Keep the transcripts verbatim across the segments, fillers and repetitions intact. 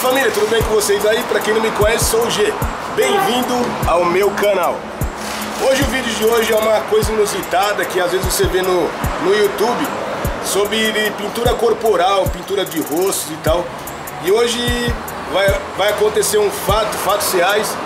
família, tudo bem com vocês aí? Pra quem não me conhece, sou o Gê. Bem-vindo ao meu canal. Hoje o vídeo de hoje é uma coisa inusitada que às vezes você vê no, no YouTube sobre pintura corporal, pintura de rostos e tal. E hoje vai, vai acontecer um fato, fatos reais,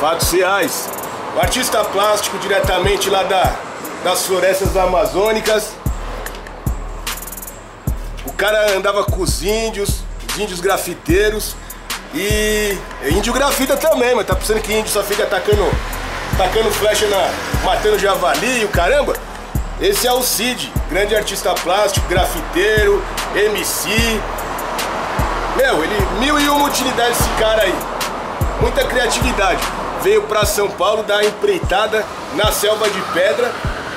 fatos reais. O artista plástico diretamente lá da, das florestas amazônicas. O cara andava com os índios, os índios grafiteiros e índio grafita também, mas tá pensando que índio só fica atacando, atacando flecha, na, matando javali e o caramba? Esse é o Sid, grande artista plástico, grafiteiro, M C. Meu, ele mil e uma utilidades esse cara aí. Muita criatividade. Veio pra São Paulo dar empreitada na selva de pedra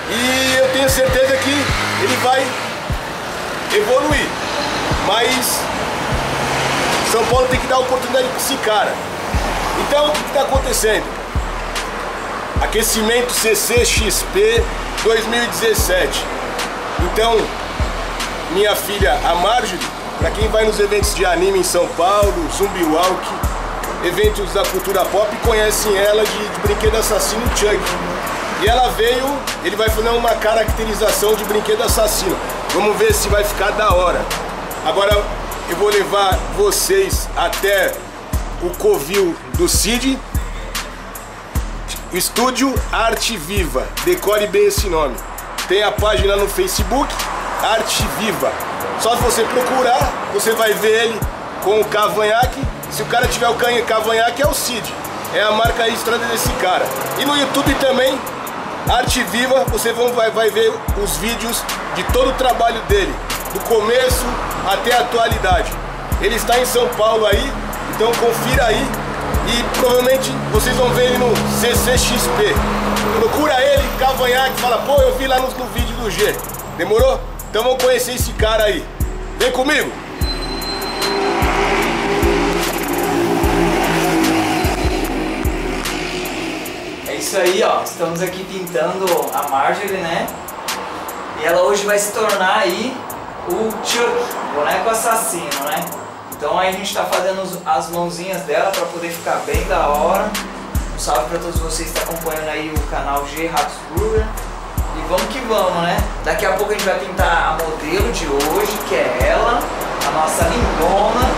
e eu tenho certeza que ele vai evoluir, mas São Paulo tem que dar oportunidade para esse cara. Então o que está acontecendo? Aquecimento C C X P dois mil e dezessete. Então minha filha a Marjorie, para quem vai nos eventos de anime em São Paulo, Zumbi Walk, eventos da cultura pop, conhecem ela de, de brinquedo assassino Chucky. E ela veio, ele vai fazer uma caracterização de brinquedo assassino. Vamos ver se vai ficar da hora. Agora eu vou levar vocês até o covil do Sid, Estúdio Arte Viva, decore bem esse nome. Tem a página no Facebook, Arte Viva. Só se você procurar, você vai ver ele com o cavanhaque. Se o cara tiver o cavanhaque, é o Sid. É a marca registrada desse cara. E no YouTube também, Arte Viva, você vai, vai ver os vídeos de todo o trabalho dele, do começo até a atualidade. Ele está em São Paulo aí, então confira aí e provavelmente vocês vão ver ele no C C X P. Procura ele, cavanhaque, fala, pô, eu vi lá no, no vídeo do Gê. Demorou? Então vamos conhecer esse cara aí. Vem comigo! É isso aí, ó. Estamos aqui pintando a Marjorie, né? E ela hoje vai se tornar aí o Chucky, boneco assassino, né? Então aí a gente tá fazendo as mãozinhas dela pra poder ficar bem da hora. Um salve pra todos vocês que estão acompanhando aí o canal Gê Ratosburguer. E vamos que vamos, né? Daqui a pouco a gente vai pintar a modelo de hoje, que é ela, a nossa lindona.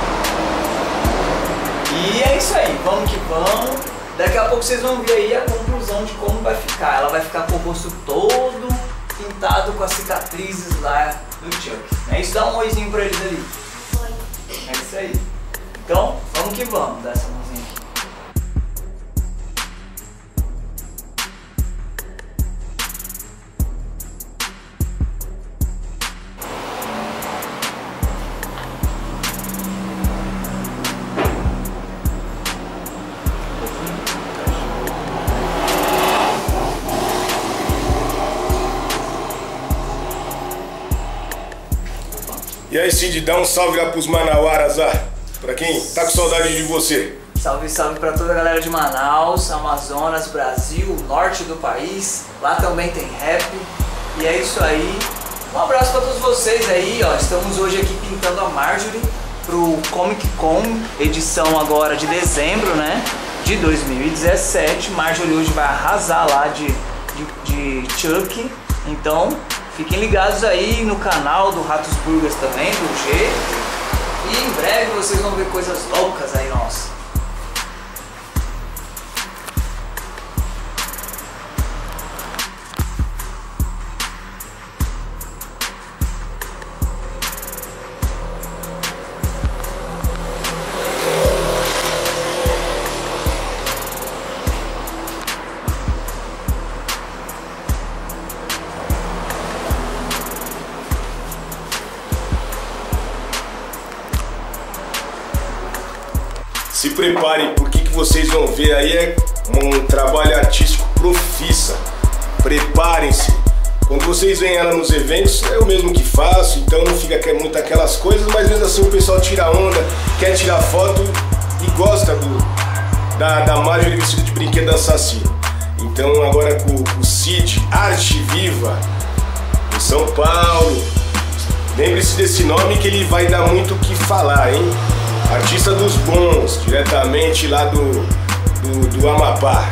E é isso aí, vamos que vamos. Daqui a pouco vocês vão ver aí a conclusão de como vai ficar. Ela vai ficar com o rosto todo pintado com as cicatrizes lá do Chucky. É isso, dá um oizinho pra eles ali. Oi. É isso aí. Então, vamos que vamos, dá essa mãozinha aqui. E aí, Sid, dá um salve lá pros manauaras lá, pra quem tá com saudade de você. Salve, salve pra toda a galera de Manaus, Amazonas, Brasil, norte do país. Lá também tem rap. E é isso aí. Um abraço pra todos vocês aí, ó. Estamos hoje aqui pintando a Marjorie pro Comic Con, edição agora de dezembro, né? De dois mil e dezessete. Marjorie hoje vai arrasar lá de, de, de Chucky. Então fiquem ligados aí no canal do Ratosburguer também, do Gê. E em breve vocês vão ver coisas loucas aí, nossa. Se preparem, porque que vocês vão ver aí é um trabalho artístico profissa. Preparem-se. Quando vocês veem ela nos eventos, é eu mesmo que faço, então não fica muito aquelas coisas, mas mesmo assim o pessoal tira onda, quer tirar foto e gosta do, da, da Marjorie vestida de brinquedo assassino. Então agora com, com o Sid, Arte Viva, em São Paulo. Lembre-se desse nome que ele vai dar muito o que falar, hein? Artista dos bons, diretamente lá do, do, do Amapá.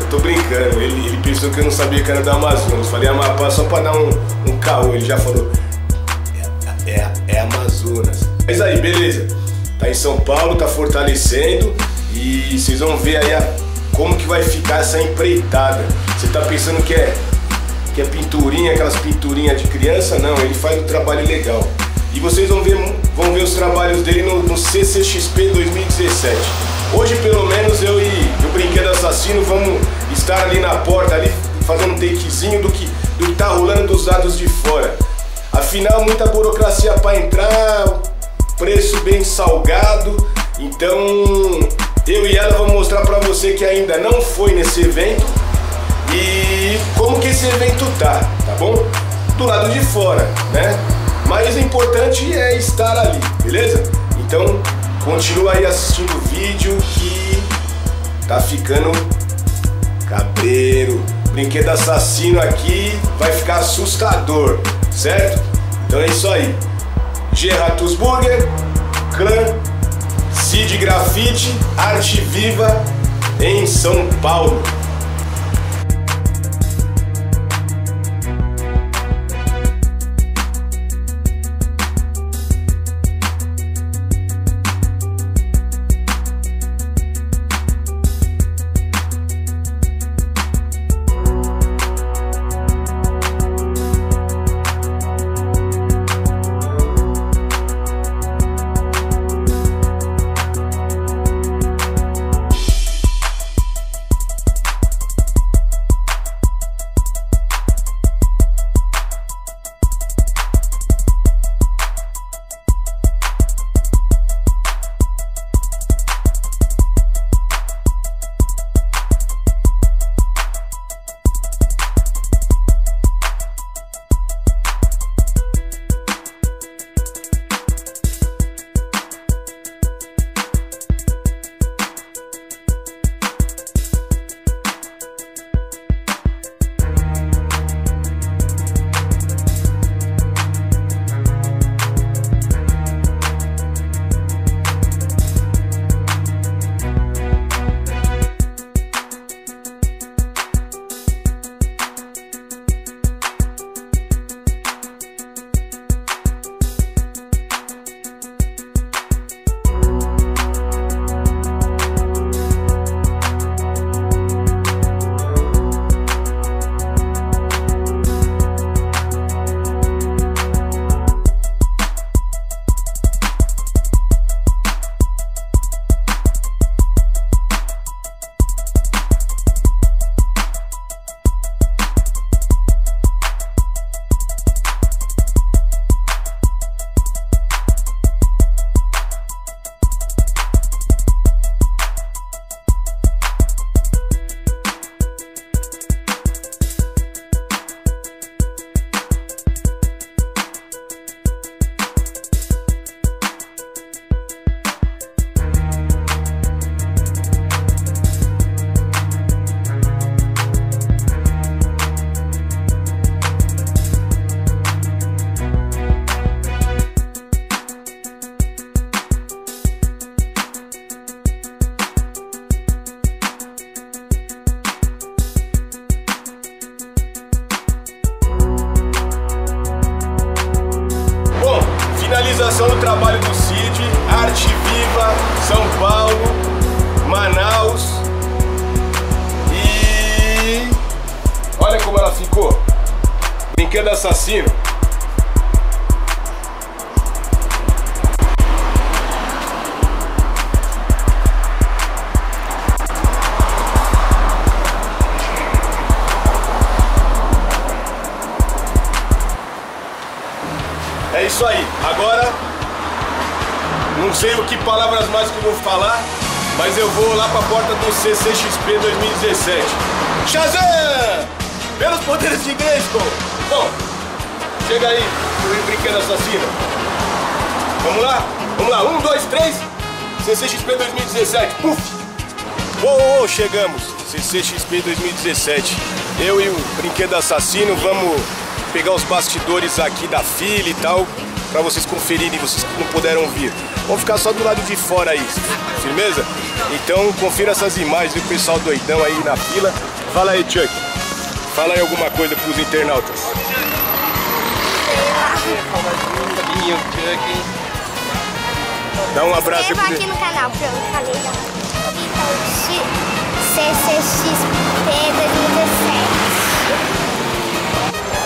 Eu tô brincando, ele, ele pensou que eu não sabia que era do Amazonas. Falei Amapá só pra dar um, um caô, ele já falou, é, é, é Amazonas. Mas aí, beleza, tá em São Paulo, tá fortalecendo e vocês vão ver aí a, como que vai ficar essa empreitada. Você tá pensando que é, que é pinturinha, aquelas pinturinhas de criança? Não, ele faz um trabalho legal. E vocês vão ver, vão ver os trabalhos dele no, no C C X P dois mil e dezessete. Hoje, pelo menos, eu e o Brinquedo Assassino vamos estar ali na porta, ali fazendo um takezinho do que, do que tá rolando dos lados de fora. Afinal, muita burocracia para entrar, preço bem salgado. Então, eu e ela vamos mostrar para você que ainda não foi nesse evento e como que esse evento tá, tá bom? Do lado de fora, né? Mas o importante é estar ali, beleza? Então, continua aí assistindo o vídeo que tá ficando cabreiro. Brinquedo Assassino aqui vai ficar assustador, certo? Então é isso aí. Gê Ratosburguer, clã SIDGRAFITE, Arte Viva em São Paulo. Finalização do trabalho do Sid, Arte Viva, São Paulo, Manaus. E olha como ela ficou. Brinquedo Assassino. É isso aí, agora, não sei o que palavras mais que eu vou falar, mas eu vou lá pra porta do C C X P dois mil e dezessete. Shazam! Pelos poderes de Gresco! Bom, chega aí, o Brinquedo Assassino. Vamos lá? Vamos lá, um, dois, três, C C X P dois mil e dezessete, puf! Oh, oh, chegamos, C C X P dois mil e dezessete. Eu e o Brinquedo Assassino vamos pegar os bastidores aqui da fila e tal, pra vocês conferirem, vocês que não puderam vir. Vão ficar só do lado de fora aí, firmeza? Então confira essas imagens, viu, o pessoal doidão aí na fila. Fala aí, Chuck. Fala aí alguma coisa pros internautas. Dá um abraço aí. Se inscreva aqui no canal, pronto, falei já. C C X P dois mil e dezessete.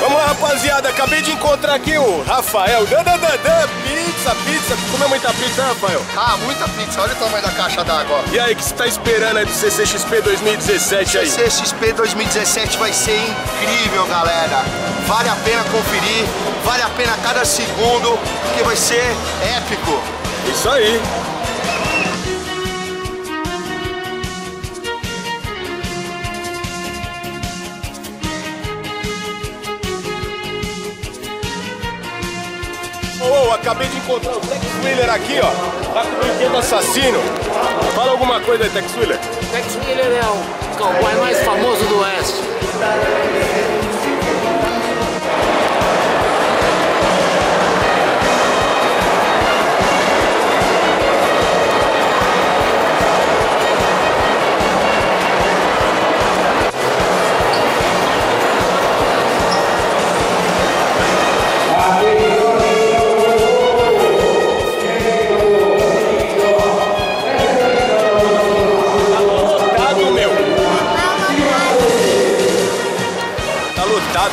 Vamos lá, rapaziada, acabei de encontrar aqui o Rafael. Dan, dan, dan, dan. Pizza, pizza. Comeu muita pizza, Rafael? Ah, muita pizza. Olha o tamanho da caixa d'água. E aí, o que você tá esperando aí do C C X P dois mil e dezessete aí? C C X P dois mil e dezessete vai ser incrível, galera. Vale a pena conferir, vale a pena cada segundo, porque vai ser épico. Isso aí. Oh, acabei de encontrar o Tex Willer aqui, ó. Tá com o brinquedo assassino. Fala alguma coisa aí, Tex Willer. Tex Willer é o cowboy mais famoso do Oeste.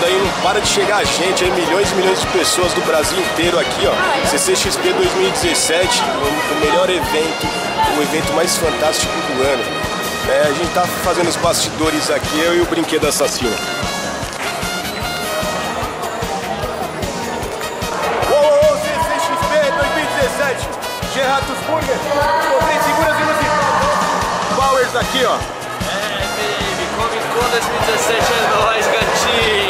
Aí, não para de chegar a gente, aí milhões e milhões de pessoas do Brasil inteiro aqui, ó. C C X P dois mil e dezessete, o melhor evento, o evento mais fantástico do ano. É, a gente tá fazendo os bastidores aqui, eu e o brinquedo assassino. Uou, uou, uou, C C X P dois mil e dezessete, Gê Ratosburguer, tem seguras e Powers aqui, ó. É, baby, Comic Con dois mil e dezessete é nóis, gatinha.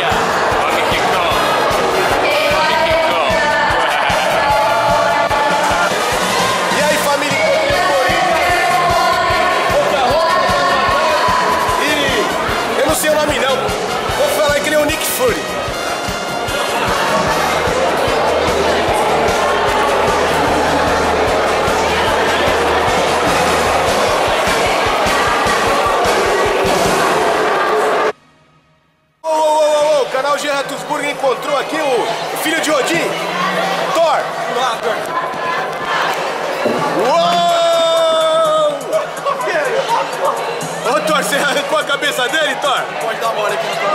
Encontrou aqui o filho de Odin, Thor. Uou! Ô, Thor, você arrancou a cabeça dele, Thor? Pode dar uma hora aqui no Thor.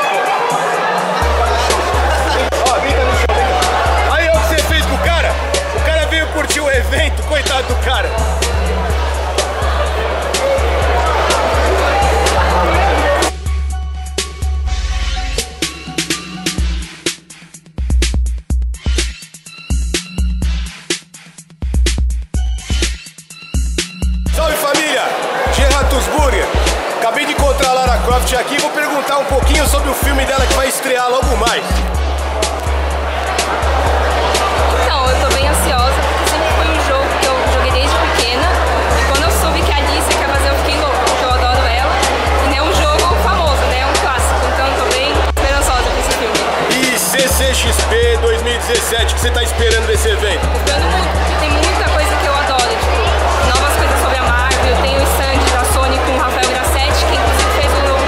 Aí, olha o que você fez com o cara. O cara veio curtir o evento, coitado do cara. Aqui vou perguntar um pouquinho sobre o filme dela que vai estrear logo mais. Então, eu tô bem ansiosa porque sempre foi um jogo que eu joguei desde pequena. E quando eu soube que a Alice ia fazer, eu fiquei louca, porque eu adoro ela. E não é um jogo famoso, né? É um clássico. Então, eu tô bem esperançosa com esse filme. E C C X P dois mil e dezessete, o que você tá esperando desse evento? Eu tô esperando muito, porque tem muita coisa que eu adoro, tipo, novas coisas sobre a Marvel. Tem o stand da Sony com o Rafael Grassetti, que inclusive fez um novo.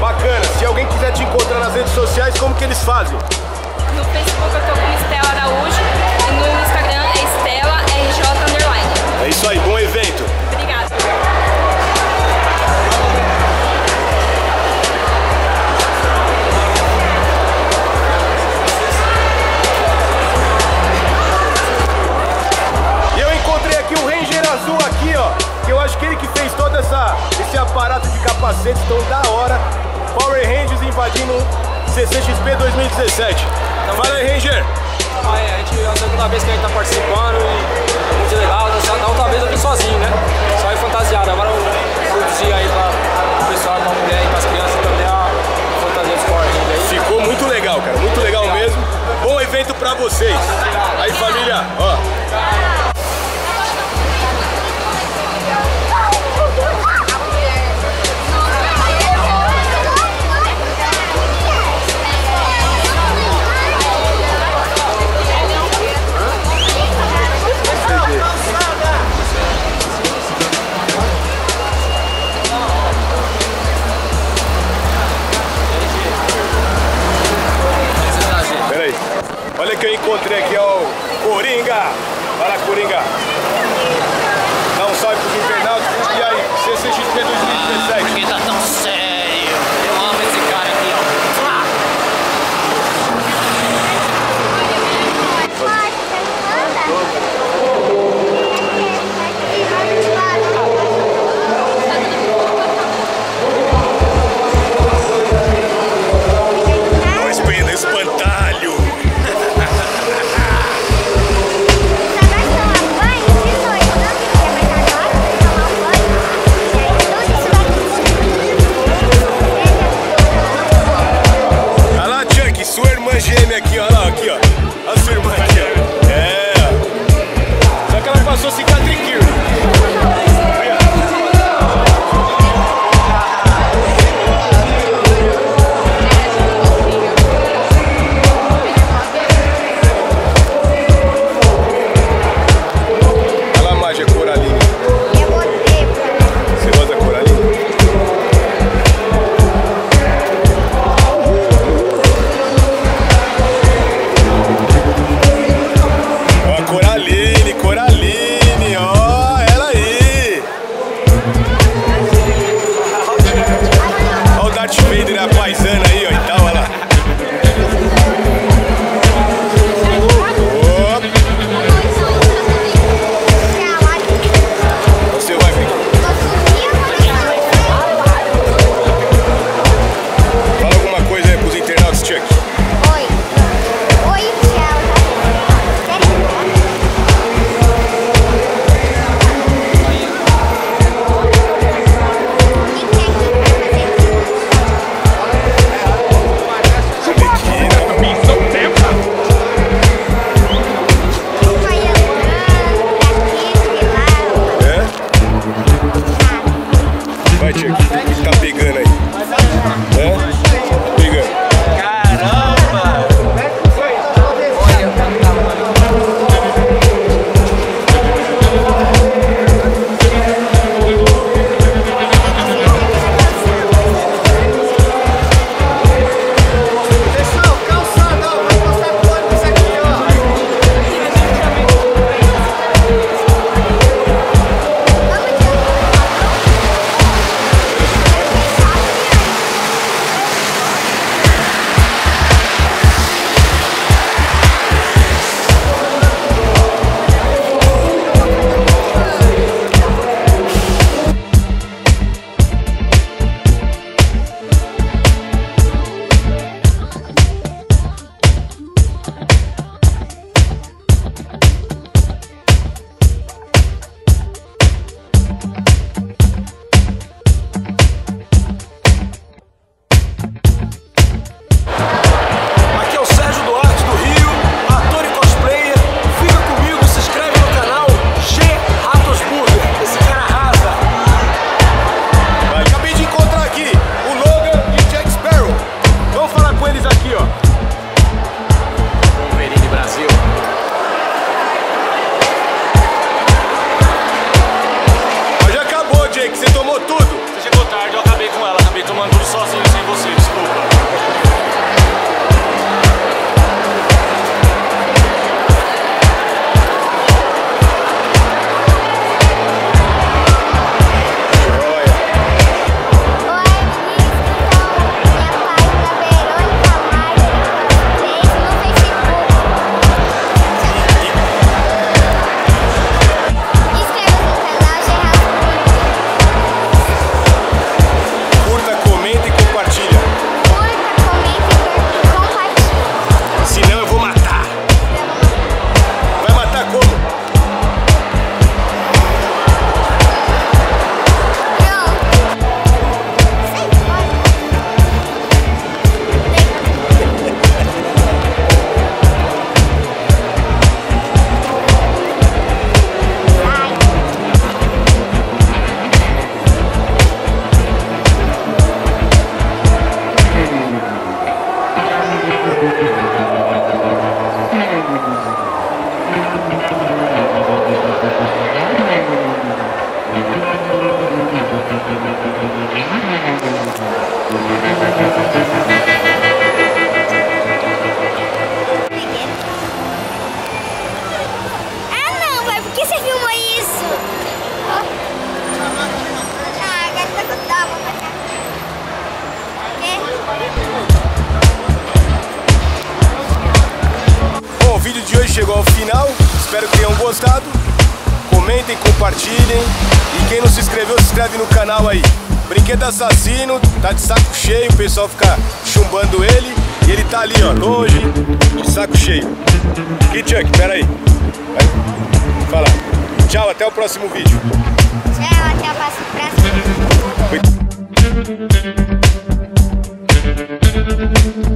Bacana, se alguém quiser te encontrar nas redes sociais, como que eles fazem? No Facebook eu tô com Estela Araújo e no Instagram é Estela R J Underline. É isso aí, bom evento. Obrigado. E eu encontrei aqui o Ranger Azul aqui, ó. Eu acho que ele que fez todo essa, esse aparato de capacete tão da hora. Power Rangers invadindo C C X P dois mil e dezessete. Fala aí, Ranger! Ah, é, a gente, é a segunda vez que a gente tá participando e é muito legal. Da outra vez eu vim sozinho, né? Só aí fantasiado. Agora eu produzi aí pra o pessoal, pra mulher e pras crianças também a fantasia de esporte. Ficou muito legal, cara. Muito legal, legal mesmo. Bom evento pra vocês. Aí, família, ó. Oh, Abutre, aqui é o Coringa. Vai lá, Coringa. Dá um salve pros internautas. E aí, C C X P dois mil e dezessete. Ah, por que tá tão sério? Eu amo esse cara aqui, ó. Ah. Vai, Espero que tenham gostado. Comentem, compartilhem. E quem não se inscreveu, se inscreve no canal aí. Brinquedo assassino, tá de saco cheio, o pessoal fica chumbando ele. E ele tá ali, ó, longe, de saco cheio. E Chucky, pera aí. Vai. Fala. Tchau, até o próximo vídeo. Tchau, até o próximo vídeo. Oi.